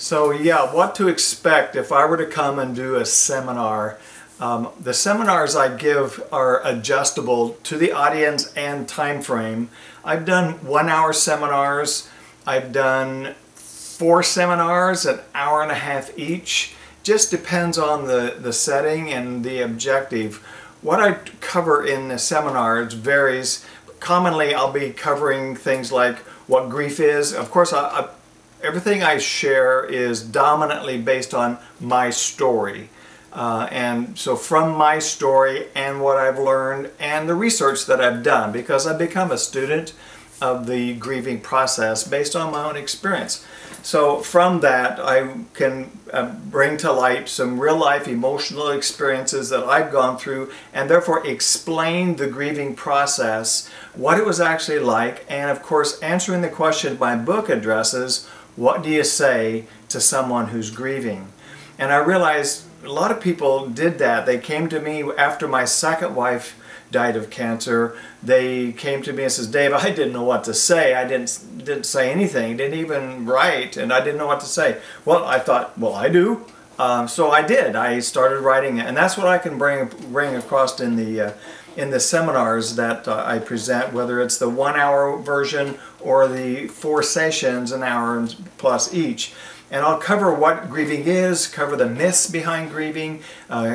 So yeah, what to expect if I were to come and do a seminar. The seminars I give are adjustable to the audience and time frame. I've done 1 hour seminars. I've done 4 seminars, an hour and a half each. Just depends on the setting and the objective. What I cover in the seminars varies. Commonly, I'll be covering things like what grief is. Of course, everything I share is dominantly based on my story. And so from my story and what I've learned and the research that I've done, because I've become a student of the grieving process based on my own experience. So from that, I can bring to light some real-life emotional experiences that I've gone through, and therefore explain the grieving process, what it was actually like, and of course answering the question my book addresses, what do you say to someone who's grieving? And I realized a lot of people did that. They came to me after my second wife died of cancer. They came to me and says, Dave, I didn't know what to say. I didn't say anything, didn't even write, and I didn't know what to say. Well, I thought, well, I do. So I did. I started writing it, and that's what I can bring across in the seminars that I present, whether it's the 1 hour version or the 4 sessions, an hour plus each. And I'll cover what grieving is, cover the myths behind grieving,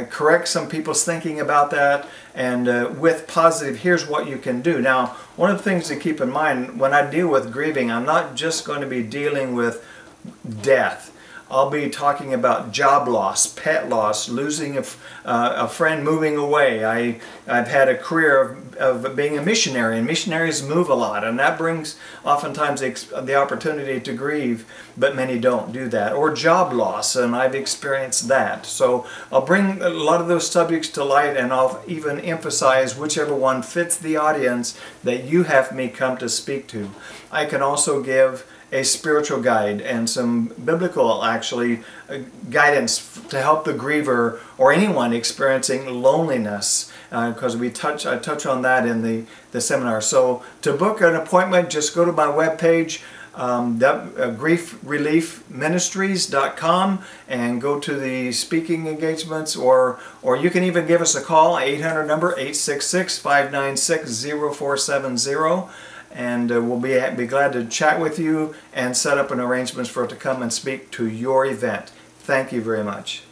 correct some people's thinking about that, and with positive, here's what you can do. Now, one of the things to keep in mind, when I deal with grieving, I'm not just going to be dealing with death. I'll be talking about job loss, pet loss, losing a friend, moving away. I've had a career of being a missionary, and missionaries move a lot, and that brings oftentimes the opportunity to grieve, but many don't do that. Or job loss, and I've experienced that. So I'll bring a lot of those subjects to light, and I'll even emphasize whichever one fits the audience that you have me come to speak to. I can also give a spiritual guide and some biblical, actually, guidance to help the griever or anyone experiencing loneliness, because I touch on that in the seminar. So to book an appointment, just go to my webpage, griefreliefministries.com, and go to the speaking engagements, or you can even give us a call, 800 number 866-596-0470. And we'll be glad to chat with you and set up an arrangement for it to come and speak to your event. Thank you very much.